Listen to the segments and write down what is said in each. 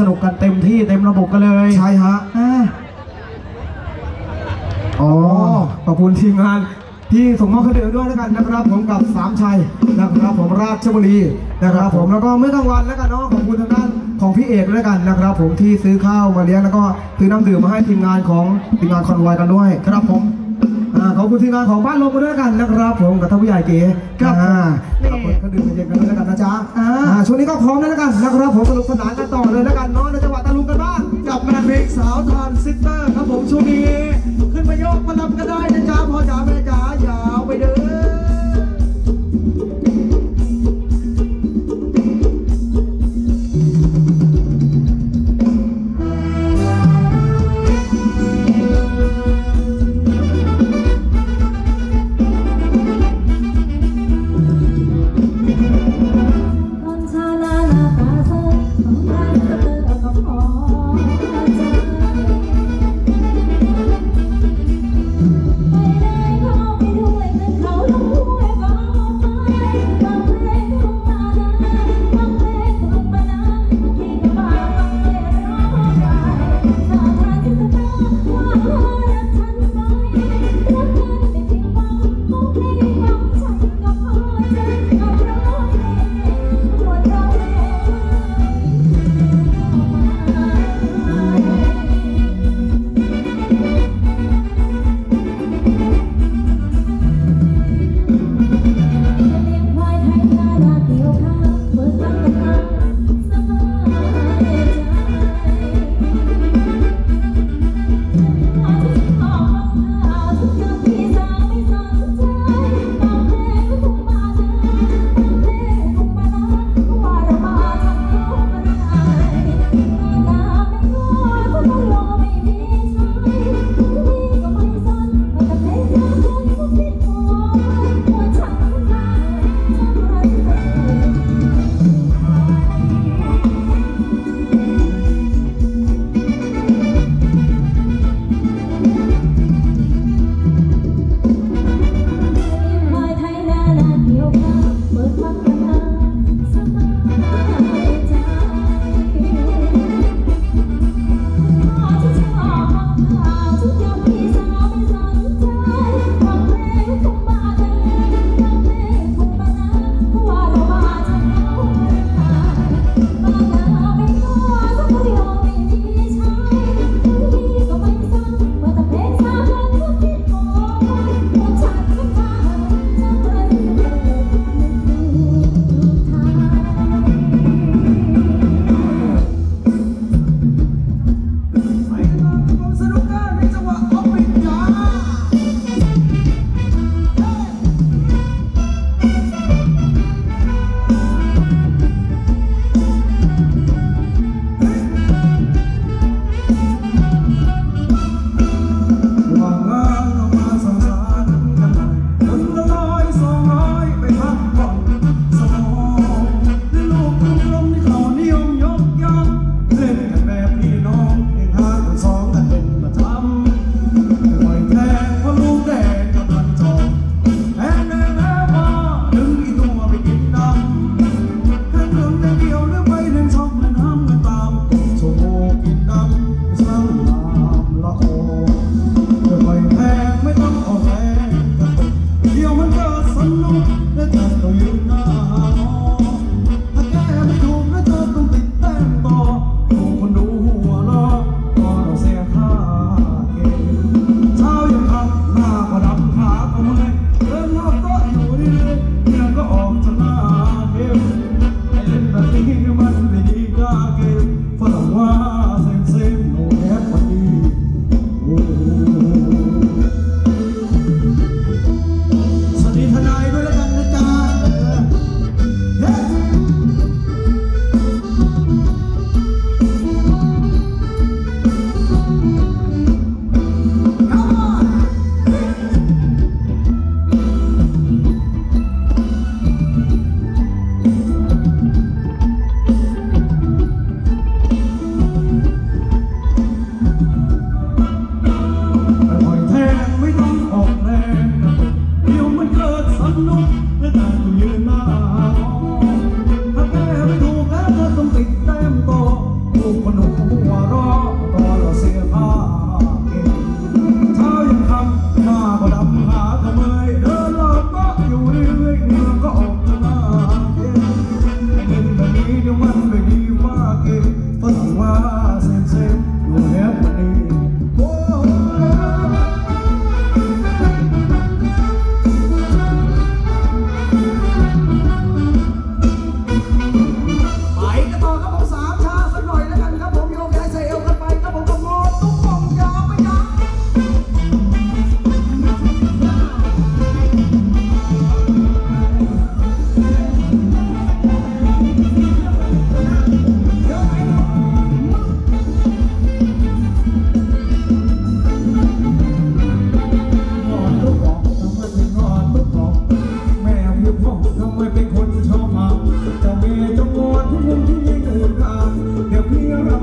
สนุกกันเต็มที่เต็มระบบกันเลยใช่ฮะอ๋อขอบคุณทีมงานที่ส่งมอบข้าวเหนียวด้วยแล้วกันนะครับผมกับสามชัยนะครับผมราชบุรีนะครับผมแล้วก็เมื่อกลางวันแล้วกันเนาะขอบคุณทางด้านของพี่เอกแล้วกันนะครับผมที่ซื้อข้าวมาเลี้ยงแล้วก็ซื้อน้ำดื่มมาให้ทีมงานของทีมงานคอนวอยกันด้วยครับผมขอบคุณทีมงานของบ้านลมมาด้วยกันนะครับผมกับท่านผู้ใหญ่เก๋ครับขอบคุณข้าวดื่มเย็นกันด้วยกันนะจ๊ะช่วงนี้ก็พร้อมแล้วกันนะครับผมสนุกสนานกันต่อเลยแล้วกันเนาะในจังหวัดตะลุงกันบ้างกับแมนเพลงสาวทานซิสเตอร์ครับผมช่วงนี้ขึ้นมายกมาลำกันได้นะจ๊ะพอจ๋าแม่จ๋ายาวไปเด้อ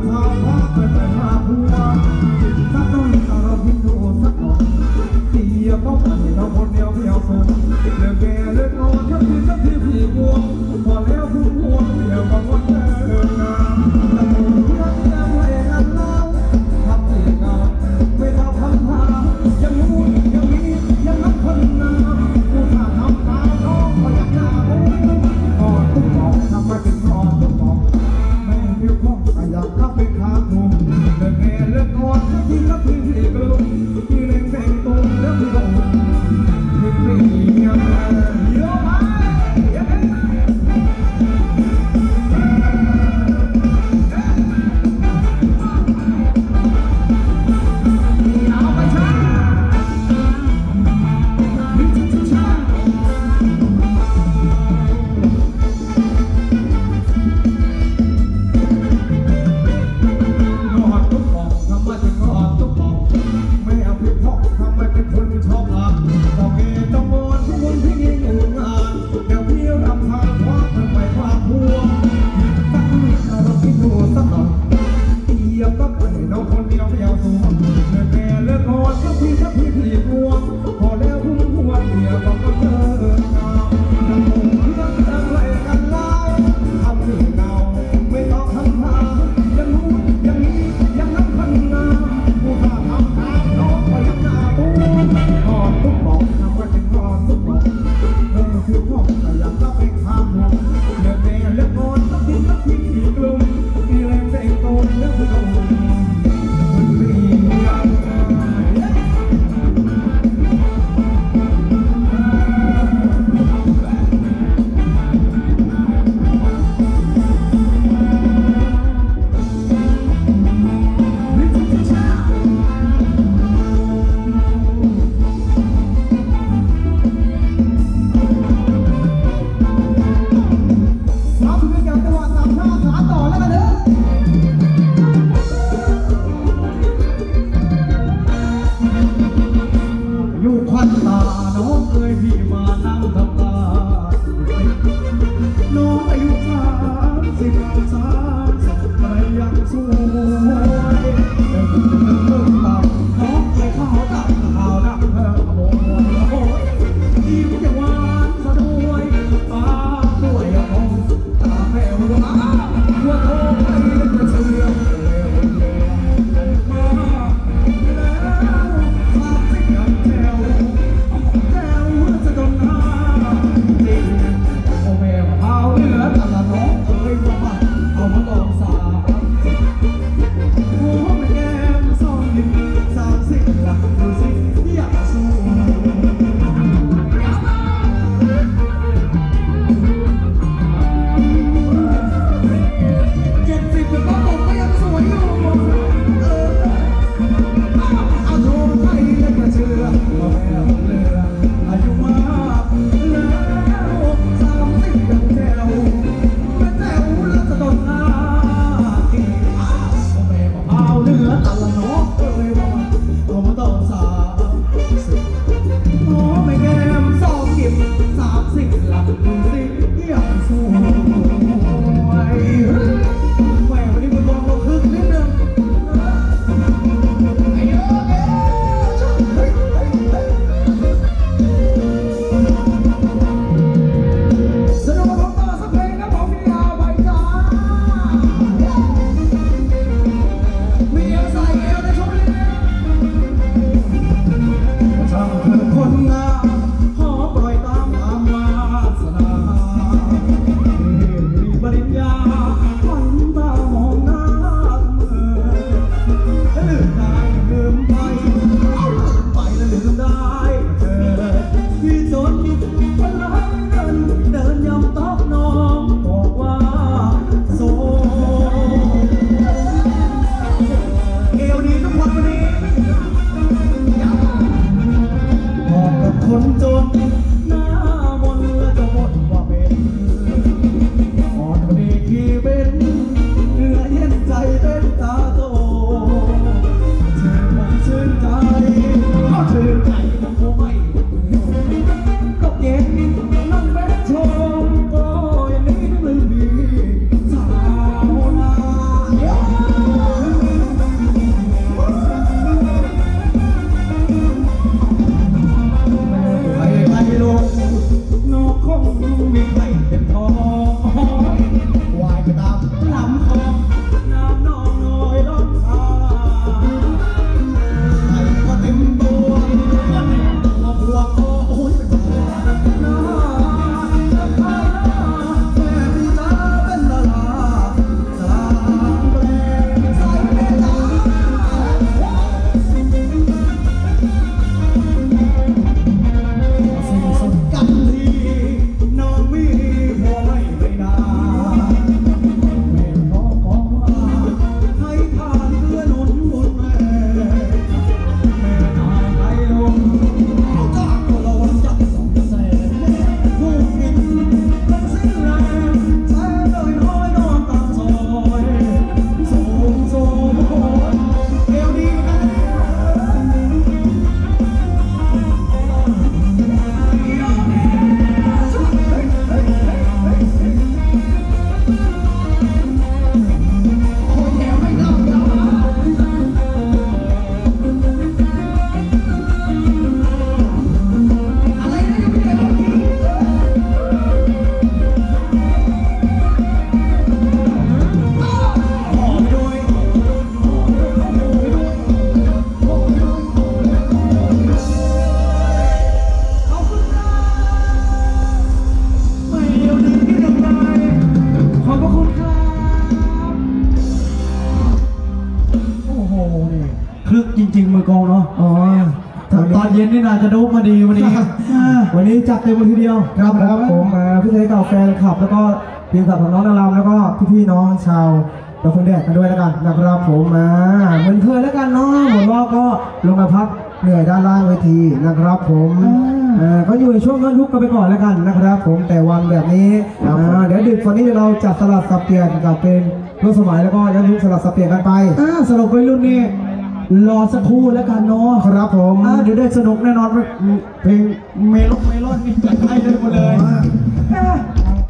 เอามาตอกสา คึกจริงๆมือกองเนาะอ๋อตอนเย็นนี่น่าจะดูมาดีวันนี้จัดเต็มทีเดียวครับนะครับผมพี่เทยเก่าแฟนคลับแล้วก็ทีมงานของน้องนางรำแล้วก็พี่ๆน้องชาวเราคนแดดกันด้วยแล้วกันนะครับผมเหมือนเคยแล้วกันเนาะหมดรอบก็ลงมาพักเหนื่อยด้านล่างเวทีนะครับผมก็อยู่ในช่วงต้นทุกข์กันไปก่อนแล้วกันนะครับผมแต่วันแบบนี้เดี๋ยวดึกวันนี้เราจัดสลับสับเปลี่ยนกับเป็นรุ่นสมัยแล้วก็ย้อนยุคสลับสับเปลี่ยนกันไปสรุปไปรุ่นนี้รอสักครู่แล้วกันเนาะครับผมเดี๋ยวได้สนุกแน่นอนเพลงเมลอนนี่จัดให้เลยหมดเลย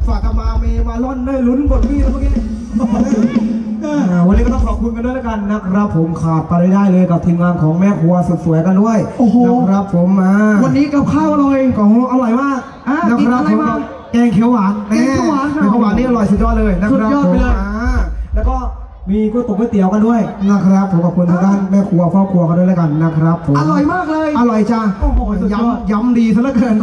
ฝากมาเมมาล่อนได้ลุ้นบทพี่แล้วเมื่อกี้วันนี้ก็ต้องขอบคุณกันด้วยแล้วกันนะครับผมขาดไปได้เลยกับทีมงานของแม่ครัวสุดสวยกันด้วยนะครับผมวันนี้กับข้าวอร่อยของอร่อยมากนะครับผมแกงเขียวหวานนี่อร่อยสุดยอดเลยนะครับผมแล้วก็มีก๋วยเตี๋ยวกันด้วยนะครับผมขอบคุณทางด้านแม่ครัวพ่อครัวกันด้วยแล้วกันนะครับผมอร่อยมากเลยอร่อยจ้าย้ำดีซะเหลือเกิน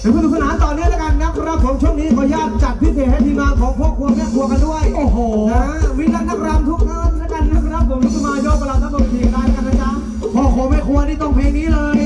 เดี๋ยวเพื่อนสนานต่อเนื่องแล้วกันนะครับผมช่วงนี้ขออนุญาตจัดพิเศษให้ทีมงานของพ่อครัวแม่ครัวกันด้วยโอ้โหมีนักรำทุกท่านแล้วกันนะครับผมทุกสมาชิกประหลัดทั้งหมดทีมงานกันนะจ๊ะพ่อครัวแม่ครัวนี่ต้องเพลงนี้เลย